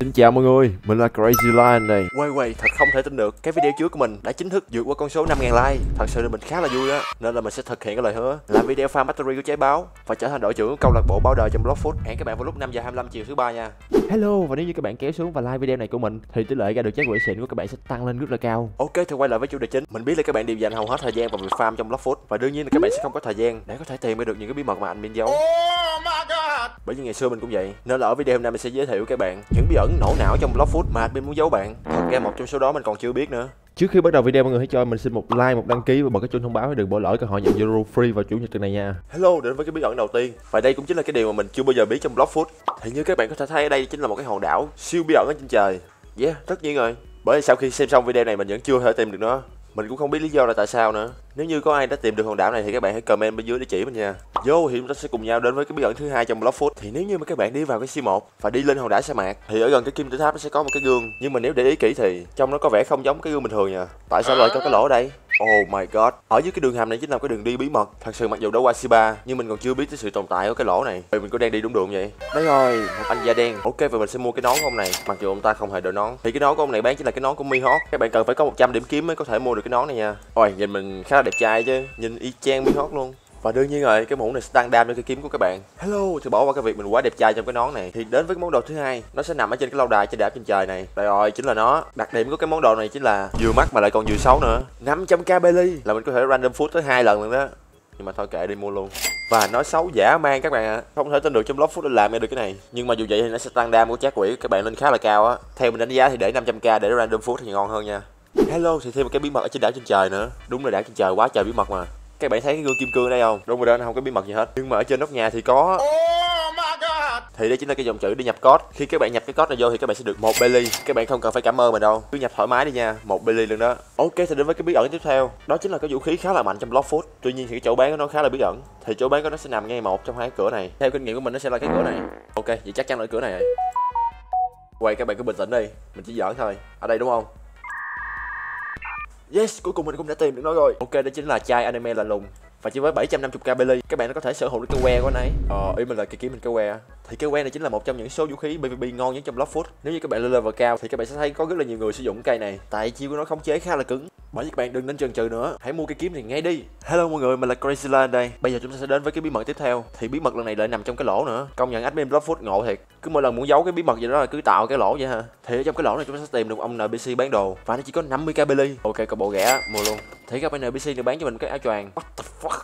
Xin chào mọi người, mình là Crazy Lion này. Quay thật không thể tin được, cái video trước của mình đã chính thức vượt qua con số 5.000 like. Thật sự là mình khá là vui á, nên là mình sẽ thực hiện cái lời hứa làm video farm battery của trái báo và trở thành đội trưởng của câu lạc bộ báo đời trong Blox Fruits. Hẹn các bạn vào lúc 5:25 chiều thứ ba nha. Hello, và nếu như các bạn kéo xuống và like video này của mình thì tỷ lệ ra được trái quỷ xịn của các bạn sẽ tăng lên rất là cao. Ok, thì quay lại với chủ đề chính. Mình biết là các bạn đều dành hầu hết thời gian vào việc farm trong Blox Fruits và đương nhiên là các bạn sẽ không có thời gian để có thể tìm ra được những cái bí mật mà admin giấu. Bởi vì ngày xưa mình cũng vậy, nên là ở video hôm nay mình sẽ giới thiệu các bạn những bí ẩn nổ não trong Blox Fruits mà admin muốn giấu bạn. Thật ra một trong số đó mình còn chưa biết nữa. Trước khi bắt đầu video, mọi người hãy cho mình xin một like, một đăng ký và bật cái chuông thông báo để đừng bỏ lỡ cơ hội nhận euro free vào chủ nhật tuần này nha. Hello, đến với cái bí ẩn đầu tiên. Và đây cũng chính là cái điều mà mình chưa bao giờ biết trong Blox Fruits. Thì như các bạn có thể thấy ở đây chính là một cái hòn đảo siêu bí ẩn ở trên trời. Yeah, tất nhiên rồi. Bởi vì sau khi xem xong video này mình vẫn chưa thể tìm được nó. Mình cũng không biết lý do là tại sao nữa. Nếu như có ai đã tìm được hòn đảo này thì các bạn hãy comment bên dưới để chỉ mình nha. Vô thì chúng ta sẽ cùng nhau đến với cái bí ẩn thứ hai trong Blox Fruits. Thì nếu như mà các bạn đi vào cái C1 và đi lên hòn đảo sa mạc thì ở gần cái kim tự tháp nó sẽ có một cái gương, nhưng mà nếu để ý kỹ thì trong nó có vẻ không giống cái gương bình thường nha. Tại sao lại có cái lỗ ở đây? Oh my god. Ở dưới cái đường hầm này chính là cái đường đi bí mật. Thật sự mặc dù đã qua C3 nhưng mình còn chưa biết tới sự tồn tại của cái lỗ này. Vì mình có đang đi đúng đường vậy. Đấy rồi, một anh da đen. Ok, vậy mình sẽ mua cái nón của ông này. Mặc dù ông ta không hề đội nón. Thì cái nón của ông này bán chính là cái nón của Mihawk. Các bạn cần phải có 100 điểm kiếm mới có thể mua được cái nón này nha. Ôi, nhìn mình khá là đẹp trai chứ. Nhìn y chang Mihawk luôn. Và đương nhiên rồi, cái mũ này sẽ tăng đam cho cái kiếm của các bạn. Hello, thì bỏ qua cái việc mình quá đẹp trai trong cái nón này. Thì đến với cái món đồ thứ hai, nó sẽ nằm ở trên cái lâu đài trên đảo trên trời này. Đây rồi, chính là nó. Đặc điểm của cái món đồ này chính là vừa mắc mà lại còn vừa xấu nữa. 500k belly là mình có thể random food tới 2 lần luôn đó. Nhưng mà thôi kệ, đi mua luôn. Và nói xấu dã man các bạn ạ. Không thể tin được trong Blox Fruits làm ra được cái này. Nhưng mà dù vậy thì nó sẽ tăng đam của trái quỷ các bạn lên khá là cao á. Theo mình đánh giá thì để 500k để random food thì ngon hơn nha. Hello, thì thêm một cái bí mật ở trên đảo trên trời nữa. Đúng là đảo trên trời quá trời bí mật mà. Các bạn thấy cái gương kim cương ở đây không? Đúng rồi đó, nó không có bí mật gì hết. Nhưng mà ở trên nóc nhà thì có. Thì đây chính là cái dòng chữ để nhập code. Khi các bạn nhập cái code này vô thì các bạn sẽ được 1 belly. Các bạn không cần phải cảm ơn mình đâu, cứ nhập thoải mái đi nha, 1 belly luôn đó. Ok, thì đến với cái bí ẩn tiếp theo, đó chính là cái vũ khí khá là mạnh trong Blox Fruits. Tuy nhiên thì cái chỗ bán của nó khá là bí ẩn. Thì chỗ bán của nó sẽ nằm ngay một trong hai cửa này. Theo kinh nghiệm của mình nó sẽ là cái cửa này. Ok, vậy chắc chắn là cửa này rồi. Quay, các bạn cứ bình tĩnh đi, mình chỉ giỡn thôi. Ở đây đúng không? Yes, cuối cùng mình cũng đã tìm được nó rồi. Ok, đó chính là chai anime lạnh lùng. Và chỉ với 750k belly, các bạn nó có thể sở hữu được cái que của anh ấy. Ý mình là cái kiếm mình cái que. Thì cái que này chính là một trong những số vũ khí PvP ngon nhất trong Blox Fruits. Nếu như các bạn lên level cao thì các bạn sẽ thấy có rất là nhiều người sử dụng cây này. Tại chiêu của nó khống chế khá là cứng. Bởi vì các bạn đừng nên chần chừ nữa, hãy mua cái kiếm này ngay đi. Hello mọi người, mình là Crazy Lion đây. Bây giờ chúng ta sẽ đến với cái bí mật tiếp theo. Thì bí mật lần này lại nằm trong cái lỗ nữa. Công nhận admin Blox Fruits ngộ thiệt. Cứ mỗi lần muốn giấu cái bí mật gì đó là cứ tạo cái lỗ vậy ha. Thì ở trong cái lỗ này chúng ta sẽ tìm được ông NPC bán đồ và nó chỉ có 50k belly. Ok, cậu bộ ghẻ mua luôn. Thì các bạn NPC này bán cho mình cái áo choàng. What the fuck?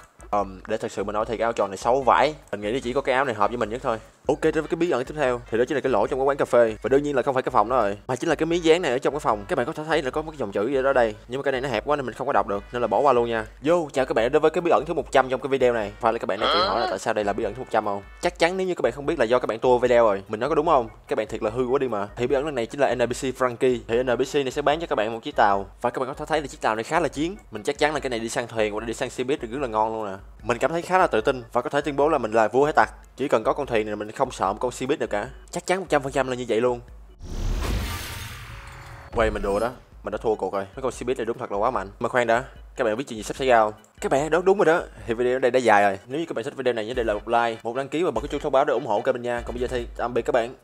Để thật sự mà nói thì cái áo tròn này xấu vãi. Mình nghĩ là chỉ có cái áo này hợp với mình nhất thôi. Ok, tới với cái bí ẩn tiếp theo thì đó chính là cái lỗ trong cái quán cà phê. Và đương nhiên là không phải cái phòng đó rồi, mà chính là cái miếng dán này ở trong cái phòng. Các bạn có thể thấy là có một cái dòng chữ gì đó đây, nhưng mà cái này nó hẹp quá nên mình không có đọc được nên là bỏ qua luôn nha. Vô, chào các bạn đã đến với cái bí ẩn thứ 100 trong cái video này. Phải là các bạn đang tự hỏi là tại sao đây là bí ẩn thứ 100 không? Chắc chắn nếu như các bạn không biết là do các bạn tua video rồi. Mình nói có đúng không? Các bạn thiệt là hư quá đi mà. Thì bí ẩn lần này chính là NPC Frankie. Thì NPC này sẽ bán cho các bạn một chiếc tàu và các bạn có thể thấy là chiếc tàu này khá là chiến. Mình chắc chắn là cái này đi sang thuyền hoặc đi sang xe buýt thì rất là ngon luôn nè. Mình cảm thấy khá là tự tin và có thể tuyên bố là mình là vua hải tặc. Chỉ cần có con thuyền này mình không sợ một con xe buýt nào cả. Chắc chắn 100% là như vậy luôn. Quay, mình đùa đó, mình đã thua cuộc rồi. Mấy con xe buýt này đúng thật là quá mạnh. Mà khoan đã, các bạn biết chuyện gì sắp xảy ra không? Các bạn đoán đúng rồi đó. Thì video ở đây đã dài rồi. Nếu như các bạn thích video này nhớ để lại một like, một đăng ký và bật cái chuông thông báo để ủng hộ kênh mình nha. Còn bây giờ thì tạm biệt các bạn.